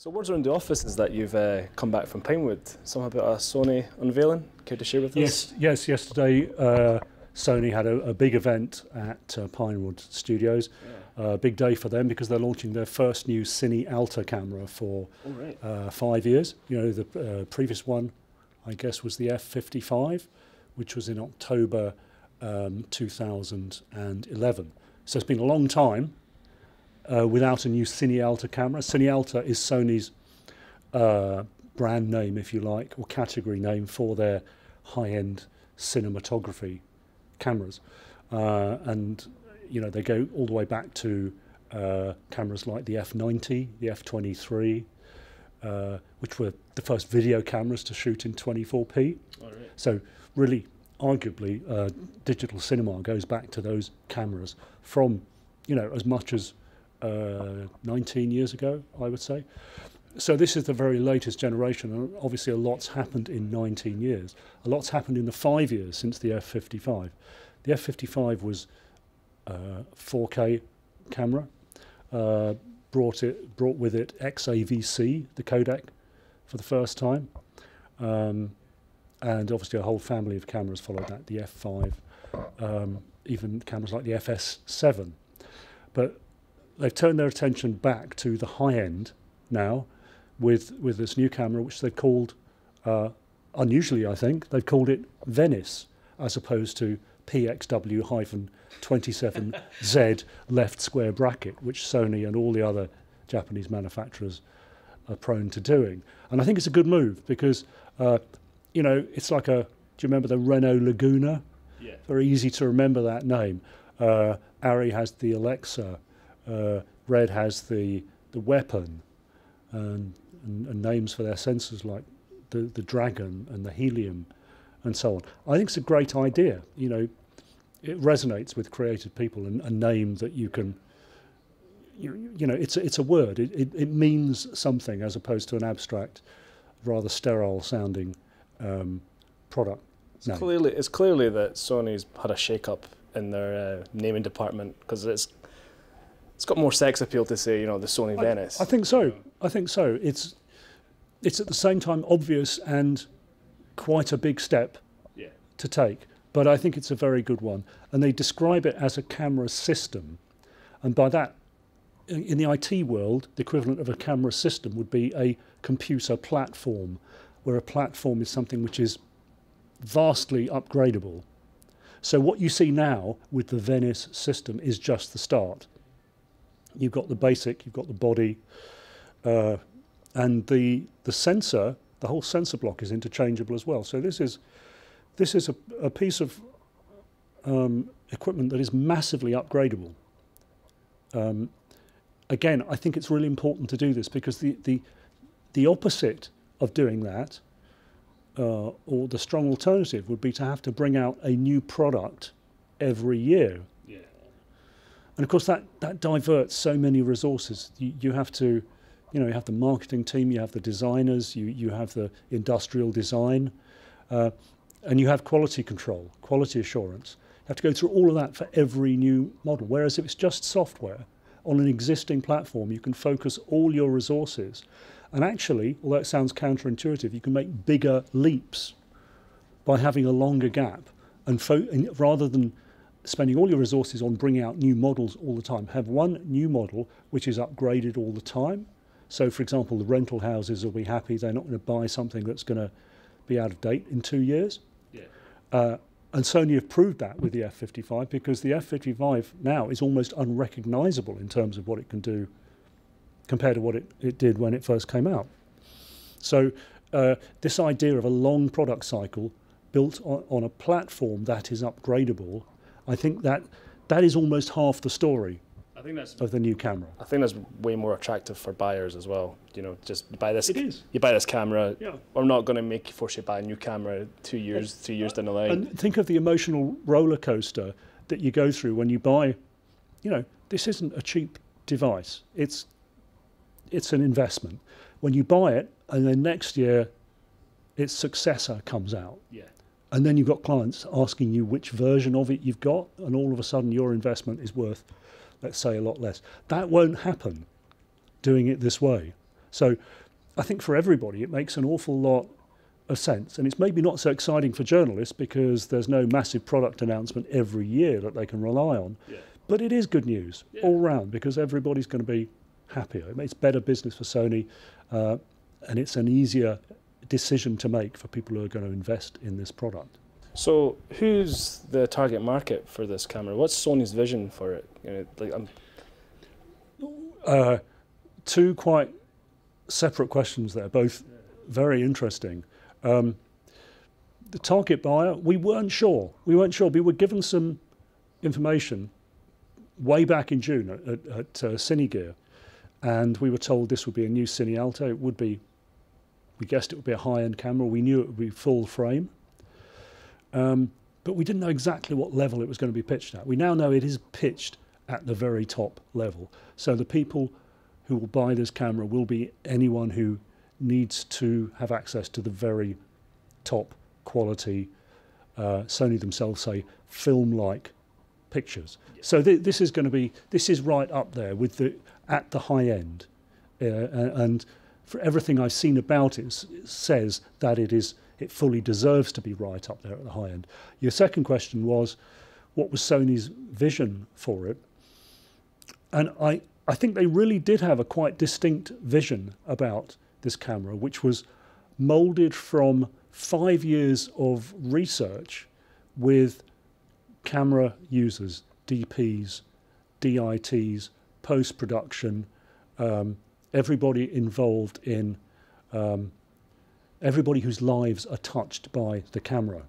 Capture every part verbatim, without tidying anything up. So words around the office is that you've uh, come back from Pinewood. Something about a Sony unveiling. Care to share with us? Yes, yes. Yesterday, uh, Sony had a, a big event at uh, Pinewood Studios. A yeah. uh, big day for them because they're launching their first new CineAlta camera for oh, right. uh, five years. You know, the uh, previous one, I guess, was the F fifty-five, which was in October um, two thousand eleven. So it's been a long time. Uh, without a new CineAlta camera. CineAlta is Sony's uh, brand name, if you like, or category name for their high-end cinematography cameras. Uh, and, you know, they go all the way back to uh, cameras like the F ninety, the F twenty-three, uh, which were the first video cameras to shoot in twenty-four P. All right. So really, arguably, uh, digital cinema goes back to those cameras from, you know, as much as Uh, nineteen years ago, I would say. So this is the very latest generation, and obviously a lot's happened in nineteen years. A lot's happened in the five years since the F fifty-five. The F fifty-five was a uh, four K camera, uh, brought, it, brought with it X A V C, the codec, for the first time, um, and obviously a whole family of cameras followed that, the F five, um, even cameras like the F S seven. But they've turned their attention back to the high end now with with this new camera, which they've called, uh, unusually I think, they've called it Venice, as opposed to P X W twenty-seven Z left square bracket, which Sony and all the other Japanese manufacturers are prone to doing. And I think it's a good move because, uh, you know, it's like a, do you remember the Renault Laguna? Yeah. Very easy to remember that name. Uh, Arri has the Alexa. Uh, Red has the the weapon, and, and, and names for their sensors like the the dragon and the helium, and so on. I think it's a great idea. You know, it resonates with creative people, and a name that you can, you, you know, it's it's a word. It, it it means something as opposed to an abstract, rather sterile sounding um, product. It's name. Clearly, it's clearly that Sony's had a shake up in their uh, naming department, because it's. It's got more sex appeal to say, you know, the Sony I, Venice. I think so. I think so. It's it's at the same time obvious and quite a big step yeah. to take. But I think it's a very good one. And they describe it as a camera system. And by that, in, in the I T world, the equivalent of a camera system would be a computer platform, where a platform is something which is vastly upgradable. So what you see now with the Venice system is just the start. You've got the basic, you've got the body, uh, and the the sensor, the whole sensor block is interchangeable as well. So this is this is a, a piece of um, equipment that is massively upgradable. Um, again, I think it's really important to do this, because the the, the opposite of doing that, uh, or the strong alternative, would be to have to bring out a new product every year. And of course, that, that diverts so many resources. You, you have to, you know, you have the marketing team, you have the designers, you, you have the industrial design, uh, and you have quality control, quality assurance. You have to go through all of that for every new model. Whereas if it's just software on an existing platform, you can focus all your resources. And actually, although it sounds counterintuitive, you can make bigger leaps by having a longer gap, and, fo and rather than spending all your resources on bringing out new models all the time. Have one new model which is upgraded all the time. So, for example, the rental houses will be happy. They're not going to buy something that's going to be out of date in two years. Yeah. Uh, and Sony have proved that with the F fifty-five, because the F fifty-five now is almost unrecognisable in terms of what it can do compared to what it, it did when it first came out. So uh, this idea of a long product cycle built on, on a platform that is upgradable, I think that that is almost half the story I think that's, of the new camera. I think that's way more attractive for buyers as well. You know, just buy this. It is. You buy this camera. Yeah. I'm not going to make you force you to buy a new camera two years, three years down the line. And think of the emotional roller coaster that you go through when you buy. You know, this isn't a cheap device. It's it's an investment. When you buy it, and then next year, its successor comes out. Yeah. And then you've got clients asking you which version of it you've got, and all of a sudden your investment is worth, let's say, a lot less. That won't happen doing it this way. So I think for everybody it makes an awful lot of sense, and it's maybe not so exciting for journalists because there's no massive product announcement every year that they can rely on, yeah. but it is good news yeah. all round because everybody's going to be happier. It makes better business for Sony, uh, and it's an easier decision to make for people who are going to invest in this product. So who's the target market for this camera? What's Sony's vision for it? You know, like I'm uh, two quite separate questions there, both very interesting. Um, the target buyer, we weren't sure. We weren't sure. We were given some information way back in June at, at, at uh, CineGear, and we were told this would be a new CineAlta. It would be, we guessed it would be a high-end camera. We knew it would be full frame. Um, but we didn't know exactly what level it was going to be pitched at. We now know it is pitched at the very top level. So the people who will buy this camera will be anyone who needs to have access to the very top quality, uh, Sony themselves say, film-like pictures. Yes. So th this is going to be, this is right up there with the, at the high end. Uh, and for everything I've seen about it, it says that it is, it fully deserves to be right up there at the high end. Your second question was, what was Sony's vision for it? And I, I think they really did have a quite distinct vision about this camera, which was moulded from five years of research with camera users, D Ps, D I Ts, post-production, um, everybody involved in um, everybody whose lives are touched by the camera.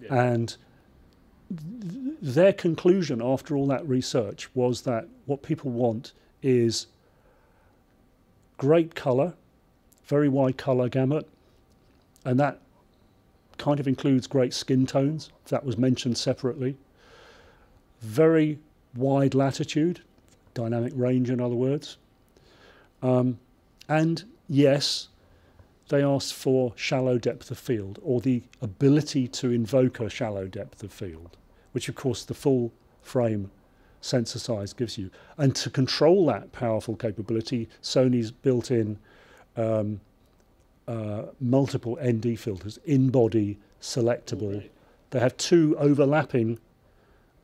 Yeah. And th their conclusion after all that research was that what people want is great colour, very wide colour gamut, and that kind of includes great skin tones, that was mentioned separately, very wide latitude, dynamic range in other words, um, and yes, they asked for shallow depth of field, or the ability to invoke a shallow depth of field, which of course the full frame sensor size gives you. And to control that powerful capability, Sony's built in um, uh, multiple N D filters, in-body, selectable. Right. They have two overlapping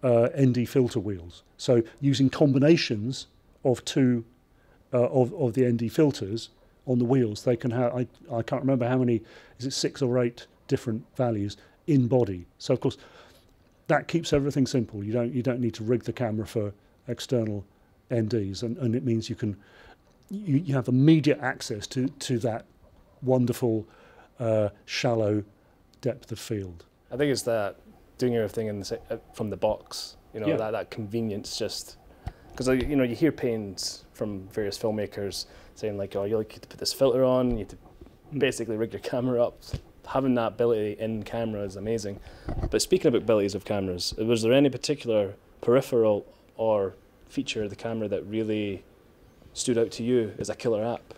uh, N D filter wheels. So using combinations of two uh, of, of the N D filters on the wheels, they can have, I, I can't remember how many, is it six or eight different values in body. So of course, that keeps everything simple. You don't, you don't need to rig the camera for external N Ds, and, and it means you can, you, you have immediate access to, to that wonderful uh, shallow depth of field. I think it's that doing everything in the, uh, from the box, you know, yeah. that, that convenience just, because you know, you hear pains from various filmmakers saying like, oh, you like to put this filter on, you have to basically rig your camera up. Having that ability in camera is amazing. But speaking about abilities of cameras, was there any particular peripheral or feature of the camera that really stood out to you as a killer app?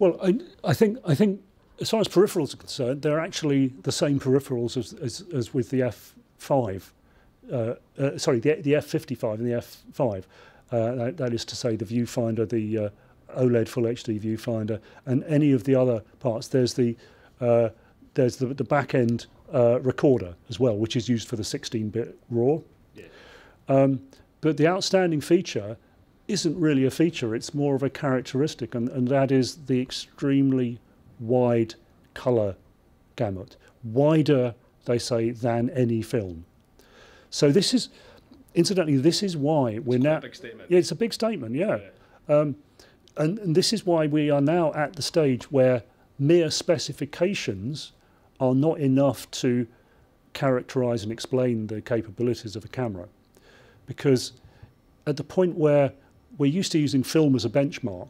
Well, I, I think I think as far as peripherals are concerned, they're actually the same peripherals as as, as with the F five. Uh, uh, sorry, the, the F fifty-five and the F five. Uh, that, that is to say, the viewfinder, the uh, OLED Full H D viewfinder, and any of the other parts. There's the uh, there's the, the back end uh, recorder as well, which is used for the sixteen bit RAW. Yeah. Um, but the outstanding feature isn't really a feature; it's more of a characteristic, and, and that is the extremely wide color gamut, wider they say than any film. So this is, incidentally, this is why we're now. It's a big statement. Yeah, it's a big statement. Yeah. yeah. Um, And, and this is why we are now at the stage where mere specifications are not enough to characterize and explain the capabilities of a camera. Because at the point where we're used to using film as a benchmark,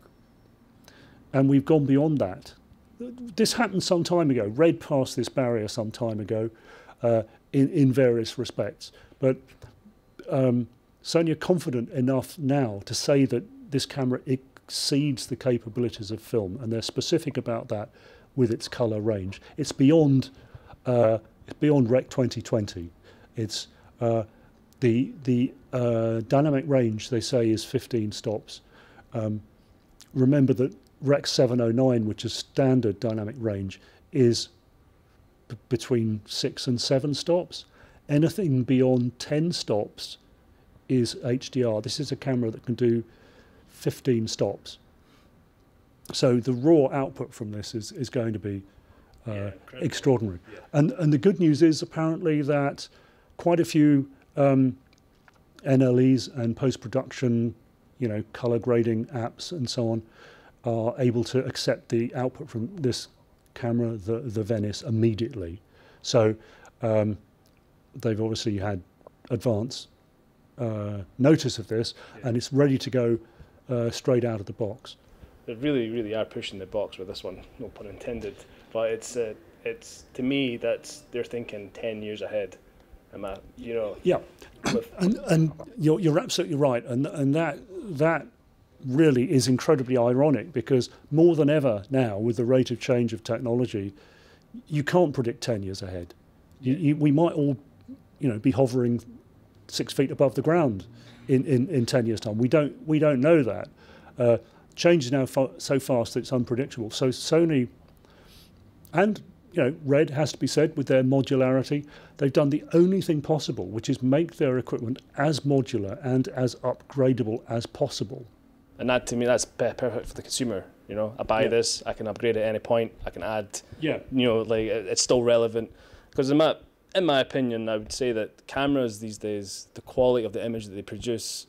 and we've gone beyond that. This happened some time ago. Red passed this barrier some time ago uh, in, in various respects. But um, Sony are confident enough now to say that this camera, it exceeds the capabilities of film, and they're specific about that with its colour range. It's beyond uh, it's beyond REC twenty twenty. It's uh, the the uh, dynamic range they say is fifteen stops. Um, remember that REC seven oh nine, which is standard dynamic range, is b between six and seven stops. Anything beyond ten stops is H D R. This is a camera that can do fifteen stops. So the raw output from this is, is going to be uh, yeah, extraordinary. Yeah. And, and the good news is apparently that quite a few um, N L Es and post-production, you know, color grading apps and so on are able to accept the output from this camera, the, the Venice, immediately. So um, they've obviously had advance uh, notice of this, yeah. and it's ready to go uh, straight out of the box. They really, really are pushing the box with this one, no pun intended. But it's, uh, it's to me, that's they're thinking ten years ahead. Am I, you know? Yeah, and and you're you're absolutely right, and and that that really is incredibly ironic, because more than ever now, with the rate of change of technology, you can't predict ten years ahead. You, you, we might all, you know, be hovering six feet above the ground in in, in ten years' time. We don't we don't know that. Uh, Change is now fa so fast that it's unpredictable. So Sony, and you know, Red has to be said, with their modularity, they've done the only thing possible, which is make their equipment as modular and as upgradable as possible. And that, to me, that's perfect for the consumer. You know, I buy yeah. this, I can upgrade at any point, I can add. Yeah. You know, like it's still relevant, because in my in my opinion, I would say that cameras these days, the quality of the image that they produce,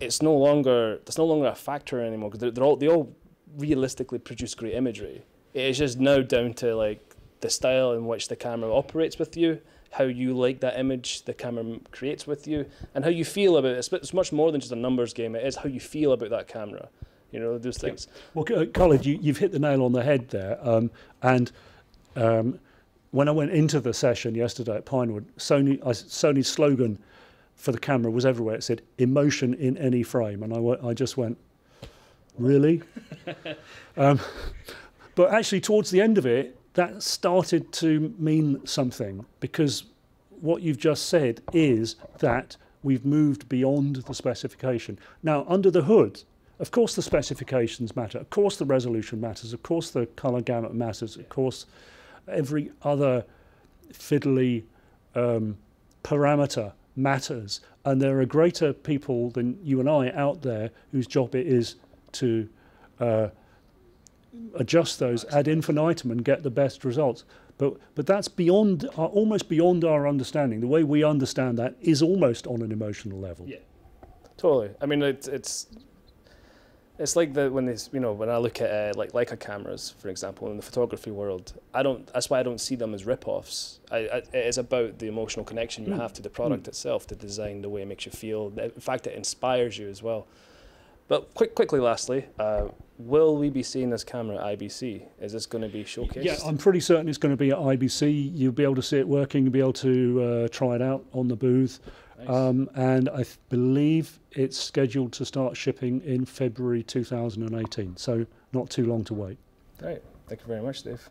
it's no longer it's no longer a factor anymore, because they're, they're all they all realistically produce great imagery. It's just now down to like the style in which the camera operates with you, how you like that image the camera creates with you, and how you feel about it. It's, it's much more than just a numbers game. It is how you feel about that camera. You know, those things. Well, Colin, you, you've hit the nail on the head there. Um, and um, when I went into the session yesterday at Pinewood, Sony uh, Sony's slogan for the camera was everywhere. It said emotion in any frame, and I, w I just went, really? um, but actually towards the end of it, that started to mean something, because what you've just said is that we've moved beyond the specification. Now, under the hood, of course the specifications matter, of course the resolution matters, of course the colour gamut matters, of course every other fiddly um, parameter matters, and there are greater people than you and I out there whose job it is to uh, adjust those ad infinitum and get the best results. But but that's beyond our, almost beyond our understanding. The way we understand that is almost on an emotional level. Yeah, totally. I mean, it's it's it's like the when these you know when I look at uh, like Leica cameras, for example, in the photography world, I don't. That's why I don't see them as rip-offs. I, I, it's about the emotional connection you mm. have to the product mm. itself, the design, the way it makes you feel. In fact, it inspires you as well. But quick, quickly, lastly, uh, will we be seeing this camera at I B C? Is this going to be showcased? Yeah, I'm pretty certain it's going to be at I B C. You'll be able to see it working. You'll be able to uh, try it out on the booth. Nice. Um, and I believe it's scheduled to start shipping in February two thousand eighteen. So not too long to wait. Great. Thank you very much, Dave.